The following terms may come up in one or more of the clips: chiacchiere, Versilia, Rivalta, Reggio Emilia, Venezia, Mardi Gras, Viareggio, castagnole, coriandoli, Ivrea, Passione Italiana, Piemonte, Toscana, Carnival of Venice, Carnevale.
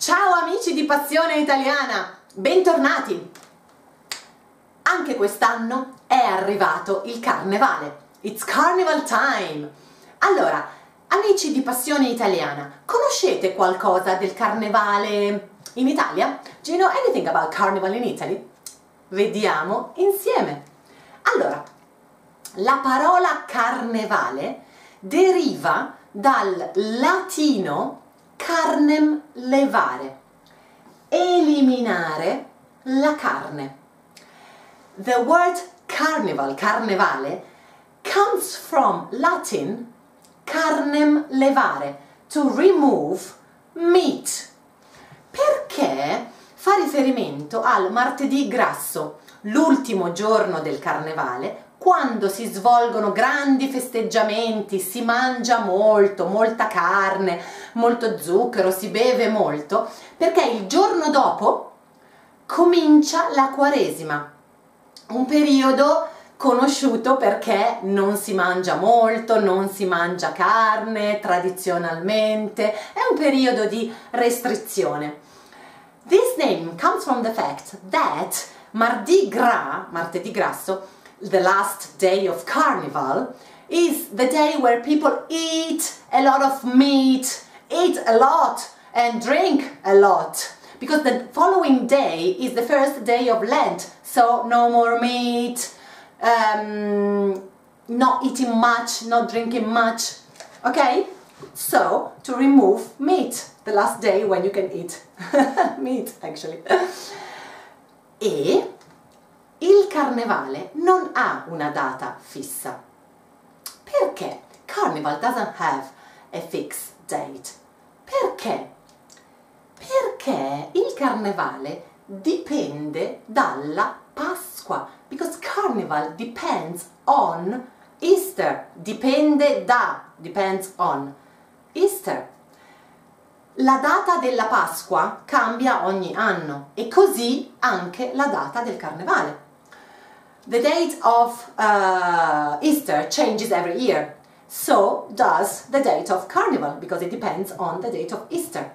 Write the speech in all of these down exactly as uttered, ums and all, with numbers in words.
Ciao amici di Passione Italiana, bentornati! Anche quest'anno è arrivato il Carnevale. It's Carnival time! Allora, amici di Passione Italiana, conoscete qualcosa del Carnevale in Italia? Do you know anything about Carnival in Italy? Vediamo insieme! Allora, la parola Carnevale deriva dal latino carnem levare, eliminare la carne. The word carnival, carnevale, comes from Latin carnem levare, to remove meat, perché fa riferimento al martedì grasso, l'ultimo giorno del carnevale, quando si svolgono grandi festeggiamenti, si mangia molto, molta carne, molto zucchero, si beve molto, perché il giorno dopo comincia la Quaresima, un periodo conosciuto perché non si mangia molto, non si mangia carne tradizionalmente, è un periodo di restrizione. This name comes from the fact that Mardi Gras, martedì grasso, the last day of Carnival, is the day where people eat a lot of meat, eat a lot and drink a lot, because the following day is the first day of Lent, so no more meat, um, not eating much, not drinking much, okay? So, to remove meat, the last day when you can eat meat, actually. E il Carnevale non ha una data fissa, perché Carnival doesn't have a fixed date. Perché? Perché il Carnevale dipende dalla Pasqua, because Carnival depends on Easter, dipende da, depends on Easter. La data della Pasqua cambia ogni anno e così anche la data del Carnevale. The date of uh, Easter changes every year, so does the date of Carnival, because it depends on the date of Easter.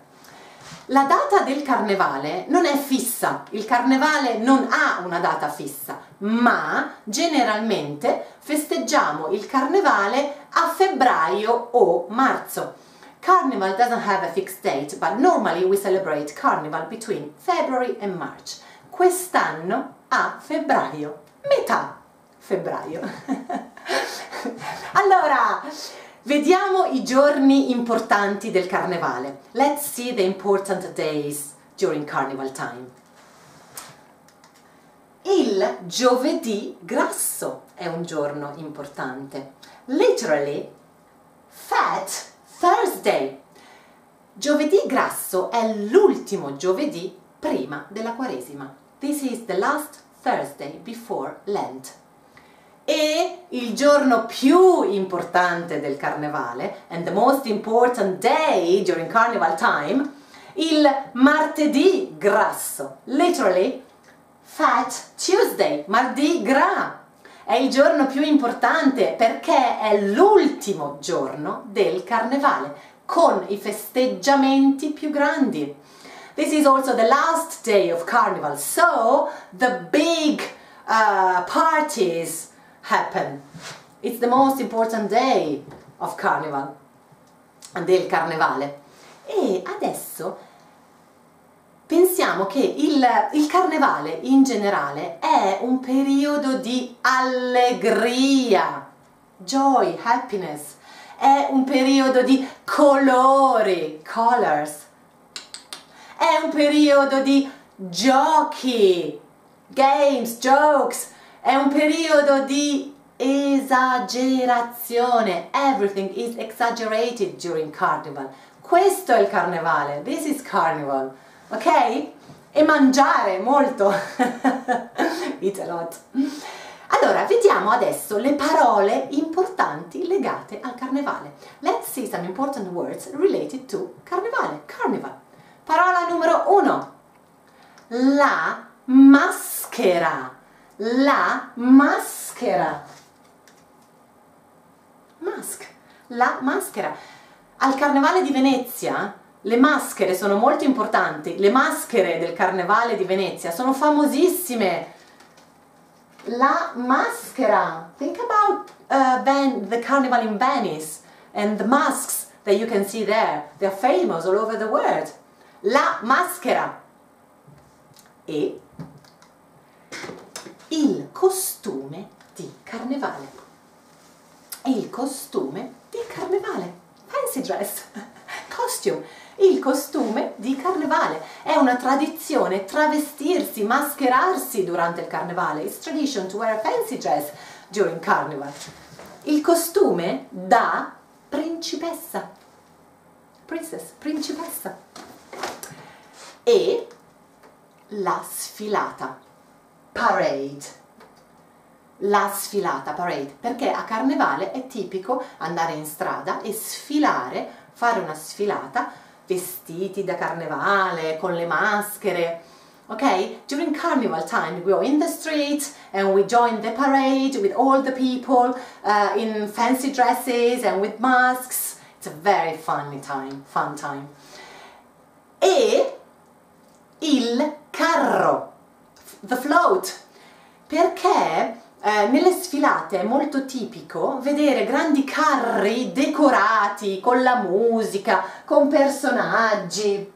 La data del Carnevale non è fissa, il Carnevale non ha una data fissa, ma generalmente festeggiamo il Carnevale a febbraio o marzo. Carnival doesn't have a fixed date, but normally we celebrate Carnival between February and March. Quest'anno a febbraio. Metà febbraio. Allora, vediamo i giorni importanti del Carnevale. Let's see the important days during Carnival time. Il giovedì grasso è un giorno importante. Literally, Fat Thursday. Giovedì grasso è l'ultimo giovedì prima della Quaresima. This is the last Thursday before Lent. E il giorno più importante del Carnevale, and the most important day during Carnival time, il martedì grasso, literally Fat Tuesday, Mardi Gras. È il giorno più importante perché è l'ultimo giorno del Carnevale, con i festeggiamenti più grandi. This is also the last day of Carnival, so the big uh, parties happen. It's the most important day of Carnival, del Carnevale. E adesso pensiamo che il, il Carnevale in generale è un periodo di allegria, joy, happiness, è un periodo di colori, colors, è un periodo di giochi, games, jokes, è un periodo di esagerazione, everything is exaggerated during Carnival. Questo è il Carnevale, this is Carnival, ok? E mangiare molto, eat a lot. Allora, vediamo adesso le parole importanti legate al Carnevale. Let's see some important words related to Carnevale, Carnival. Parola numero uno, la maschera, la maschera, mask, la maschera. Al Carnevale di Venezia Le maschere sono molto importanti, le maschere del Carnevale di Venezia sono famosissime. La maschera. Think about uh, Ven- the Carnival in Venice and the masks that you can see there. They're famous all over the world. La maschera. E il costume di Carnevale. Il costume di Carnevale. Fancy dress. Costume. Il costume di Carnevale. È una tradizione travestirsi, mascherarsi durante il Carnevale. It's tradition to wear a fancy dress during Carnival. Il costume da principessa. Princess, principessa. E la sfilata. Parade. La sfilata, parade. Perché a Carnevale è tipico andare in strada e sfilare, fare una sfilata vestiti da carnevale, con le maschere, ok? During carnival time we go in the street and we join the parade with all the people uh, in fancy dresses and with masks. It's a very funny time, fun time. E il carro, the float, perché eh, nelle sfilate è molto tipico vedere grandi carri decorati con la musica, con personaggi.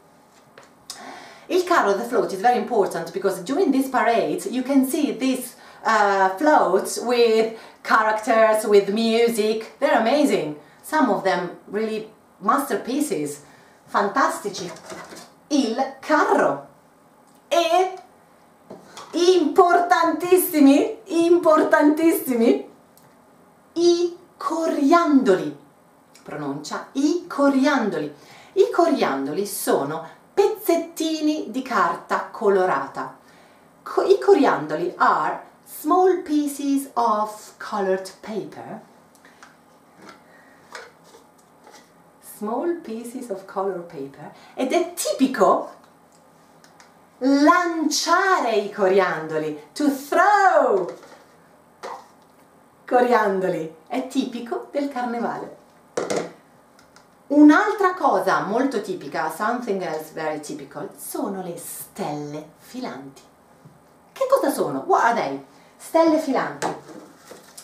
Il carro, the float, is very important because during this parade you can see these uh, floats with characters, with music. They're amazing. Some of them really masterpieces, fantastici. Il carro. E importantissimi, importantissimi, i coriandoli, pronuncia i coriandoli. I coriandoli sono pezzettini di carta colorata. Co- i coriandoli are small pieces of colored paper. Small pieces of colored paper. Ed è tipico lanciare i coriandoli, to throw coriandoli, è tipico del Carnevale. Un'altra cosa molto tipica, something else very typical, sono le stelle filanti. Che cosa sono? What are they? Stelle filanti.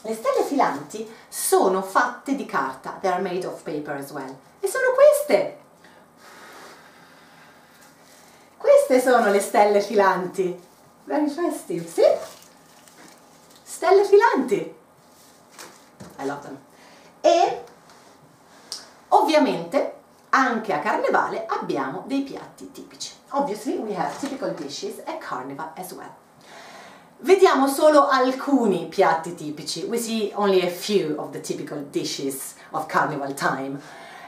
Le stelle filanti sono fatte di carta, they are made of paper as well, e sono queste. Queste sono le stelle filanti. Very festive, sì? Stelle filanti. I love them. E ovviamente anche a Carnevale abbiamo dei piatti tipici. Obviously we have typical dishes at Carnival as well. Vediamo solo alcuni piatti tipici. We see only a few of the typical dishes of Carnival time.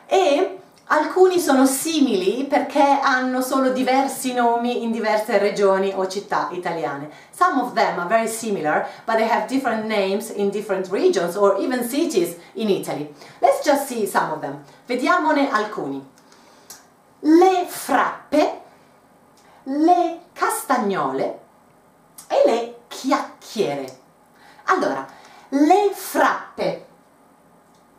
E alcuni sono simili perché hanno solo diversi nomi in diverse regioni o città italiane. Some of them are very similar, but they have different names in different regions or even cities in Italy. Let's just see some of them. Vediamone alcuni. Le frappe, le castagnole e le chiacchiere. Allora, le frappe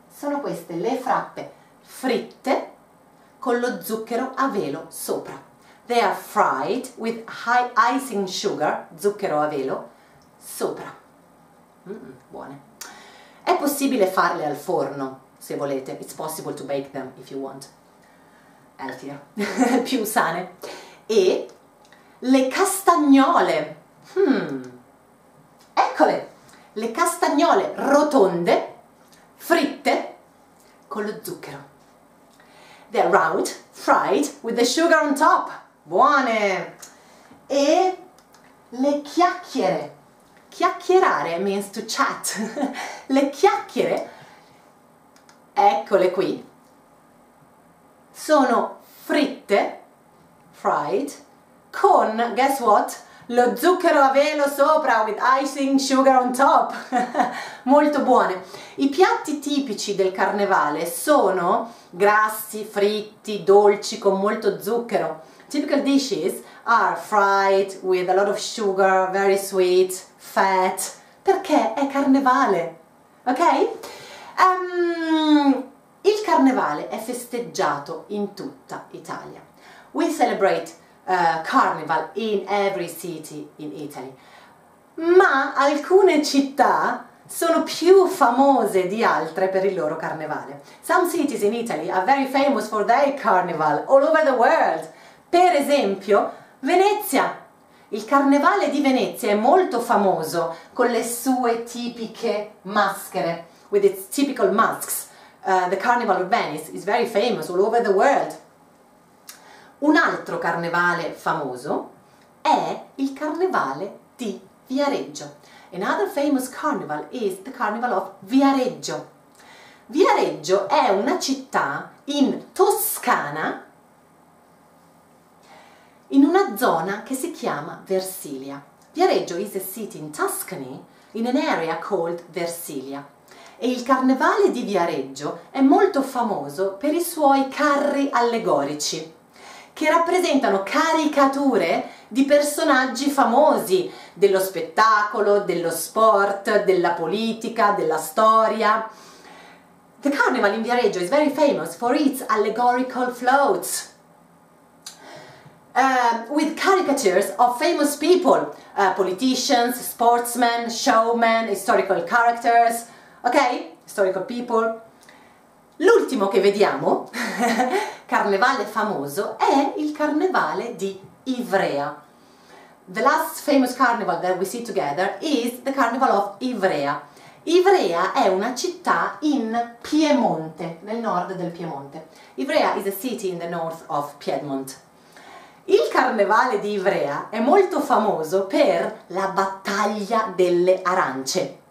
sono queste, le frappe fritte con lo zucchero a velo sopra. They are fried with high icing sugar, zucchero a velo, sopra. Mm, buone. È possibile farle al forno, se volete. It's possible to bake them if you want. Healthier. Più sane. E le castagnole. Hmm. Eccole! Le castagnole rotonde, fritte, con lo zucchero. They're round, fried, with the sugar on top. Buone! E le chiacchiere. Chiacchierare means to chat. Le chiacchiere, eccole qui, sono fritte, fried, con, guess what? Lo zucchero a velo sopra, with icing sugar on top. Molto buone. I piatti tipici del Carnevale sono grassi, fritti, dolci, con molto zucchero. Typical dishes are fried with a lot of sugar, very sweet, fat, perché è Carnevale, ok? Um, Il Carnevale è festeggiato in tutta Italia. We celebrate uh, Carnival in every city in Italy. Ma alcune città sono più famose di altre per il loro carnevale. Some cities in Italy are very famous for their carnival all over the world. Per esempio, Venezia. Il carnevale di Venezia è molto famoso con le sue tipiche maschere, with its typical masks. Uh, the Carnival of Venice is very famous all over the world. Un altro carnevale famoso è il carnevale di Viareggio. Another famous carnival is the Carnival of Viareggio. Viareggio è una città in Toscana, in una zona che si chiama Versilia. Viareggio is a city in Tuscany, in an area called Versilia. E il carnevale di Viareggio è molto famoso per i suoi carri allegorici, che rappresentano caricature di personaggi famosi dello spettacolo, dello sport, della politica, della storia. The Carnival in Viareggio is very famous for its allegorical floats, uh, with caricatures of famous people, uh, politicians, sportsmen, showmen, historical characters, ok? Historical people. L'ultimo che vediamo, carnevale famoso, è il carnevale di Ivrea. The last famous carnival that we see together is the Carnival of Ivrea. Ivrea è una città in Piemonte, nel nord del Piemonte. Ivrea is a city in the north of Piedmont. Il carnevale di Ivrea è molto famoso per la battaglia delle arance.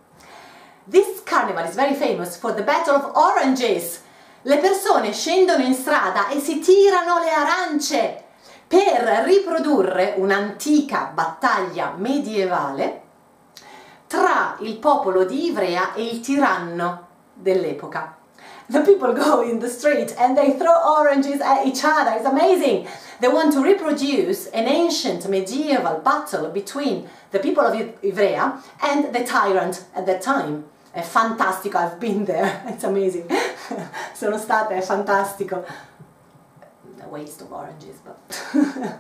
This carnival is very famous for the Battle of Oranges. Le persone scendono in strada e si tirano le arance per riprodurre un'antica battaglia medievale tra il popolo di Ivrea e il tiranno dell'epoca. The people go in the street and they throw oranges at each other. It's amazing. They want to reproduce an ancient medieval battle between the people of Ivrea and the tyrant at that time. È fantastico, I've been there. It's amazing. Sono stata, è fantastico. A waste of oranges, but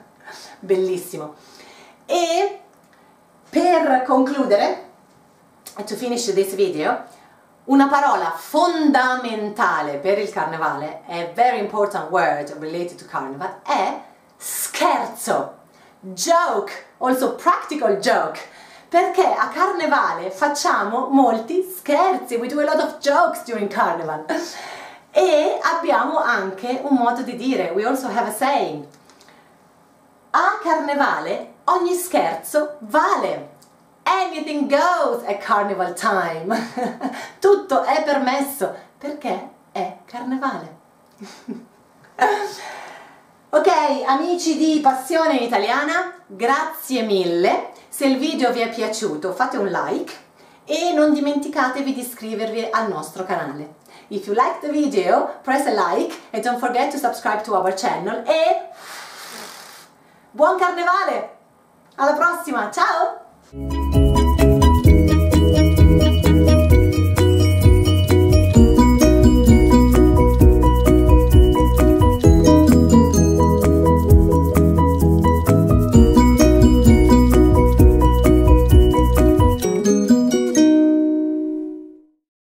bellissimo. E per concludere, to finish this video, una parola fondamentale per il carnevale, a very important word related to carnival, è scherzo, joke, also practical joke, perché a carnevale facciamo molti scherzi, we do a lot of jokes during carnival. E abbiamo anche un modo di dire, we also have a saying. A carnevale ogni scherzo vale. Anything goes at carnival time. Tutto è permesso perché è carnevale. Ok, amici di Passione Italiana, grazie mille. Se il video vi è piaciuto fate un like e non dimenticatevi di iscrivervi al nostro canale. If you like the video, press a like and don't forget to subscribe to our channel e buon carnevale! Alla prossima, ciao!